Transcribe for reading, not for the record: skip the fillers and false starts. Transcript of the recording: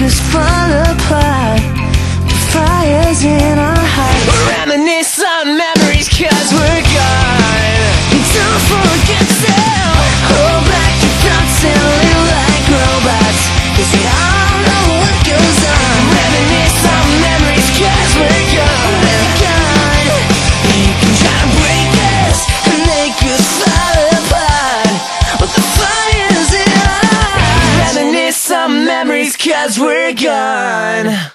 could fall apart. The fire's in our hearts. We'll reminisce on memories cause we're gone. Don't forget to hold back your thoughts and live like robots. Cause we all know what goes on. Reminisce on memories cause we're gone. We're gone. You can try to break us and make us fall apart, but the fire's in our hearts. Reminisce on memories cause we're gone.